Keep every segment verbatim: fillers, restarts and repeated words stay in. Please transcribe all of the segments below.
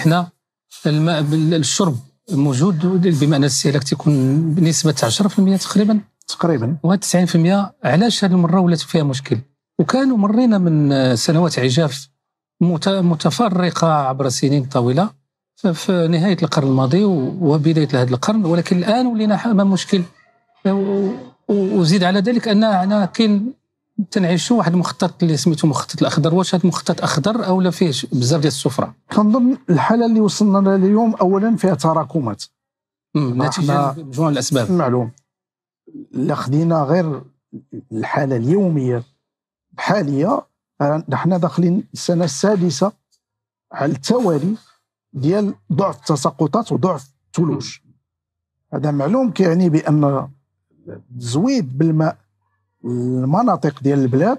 احنا الماء الشرب موجود بمعنى السلك تيكون بنسبه عشرة بالمئة تقريبا تقريبا وتسعين بالمئة. علاش هذه المره ولات فيها مشكل؟ وكانوا مرينا من سنوات عجاف متفرقه عبر سنين طويله في نهايه القرن الماضي وبدايه هذا القرن، ولكن الان ولينا امام مشكل. وزيد على ذلك ان كاين تنعيشوا واحد المخطط اللي سميتو مخطط الاخضر. واش هذا مخطط اخضر او لا فيه بزاف ديال السفره؟ كنظن الحاله اللي وصلنا لها اليوم اولا فيها تراكمات نتيجه مجموعه الاسباب معلوم. الا خدينا غير الحاله اليوميه الحاليه نحن داخلين السنه السادسه على التوالي ديال ضعف التساقطات وضعف الثلوج. هذا معلوم كيعني بان التزويد بالماء المناطق ديال البلاد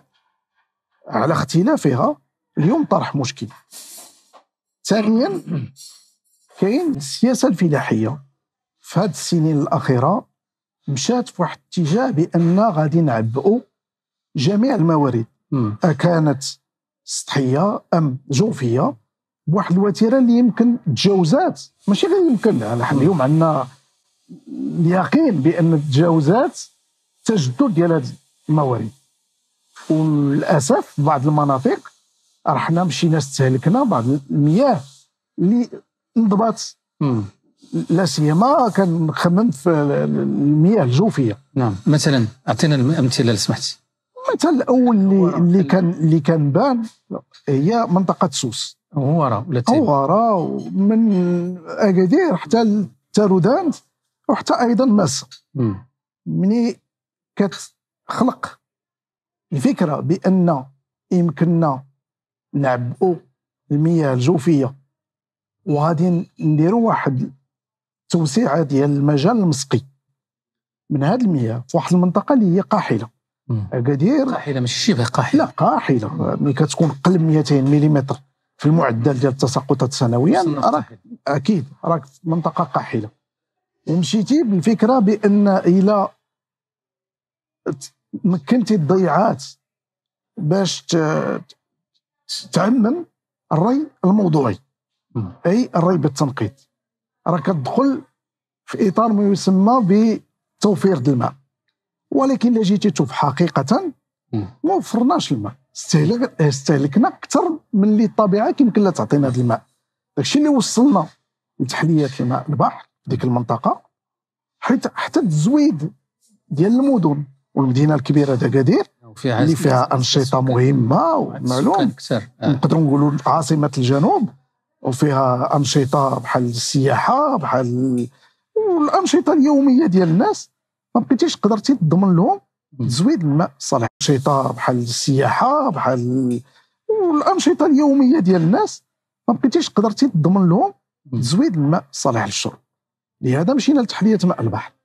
على اختلافها اليوم طرح مشكل. ثانيا كاين السياسه الفلاحيه في هذه السنين الاخيره مشات في واحد الاتجاه بان غادي نعبئوا جميع الموارد اكانت سطحيه ام جوفيه بواحد الوتيره اللي يمكن تجاوزات، ماشي غير يمكن، نحن اليوم عندنا اليقين بان تجاوزات التجدد ديال هذه الموارد. وللاسف بعض المناطق رحنا مشينا استهلكنا بعض المياه اللي انضبط، لا سيما كنخمم في المياه الجوفيه. نعم، مثلا اعطينا الامثله لو سمحتي. المثل الاول اللي اللي كان اللي كان بان هي منطقه سوس، هوارا ولا هوارا من اكادير حتى تارودانت وحتى ايضا ماس. مني كتخلق الفكره بان يمكننا نعبئوا المياه الجوفيه وغادي نديروا واحد التوسيعه ديال المجال المسقي من هذه المياه في واحد المنطقه اللي هي قاحله. اكادير قاحله ماشي شبه قاحله، لا قاحله، ملي كتكون قلب مئتين ملم في المعدل ديال التساقطات سنويا راك اكيد راك في منطقه قاحله. ومشيتي بالفكره بان الى مكنتي الضيعات باش تعمم الري الموضوعي اي الري بالتنقيط، راك تدخل في اطار ما يسمى بتوفير الماء. ولكن الا جيتي تشوف حقيقه ما وفرناش الماء، استهلك استهلكنا اكثر من اللي الطبيعه يمكن لها تعطينا هذا الماء. داكشي اللي وصلنا لتحليات الماء البحر في ديك المنطقه، حيت حتى التزويد ديال المدن والمدينه الكبيره دكادير اللي فيها انشطه مهمه ومعلوم نقدروا نقولوا عاصمه الجنوب، وفيها انشطه بحال السياحه بحال والانشطه اليوميه ديال الناس، ما بقيتيش قدرتي تضمن لهم تزويد الماء صالح. انشطه بحال السياحه بحال والانشطه اليوميه ديال الناس ما بقيتيش قدرتي تضمن لهم تزويد الماء صالح للشرب. لهذا مشينا لتحليه ماء البحر.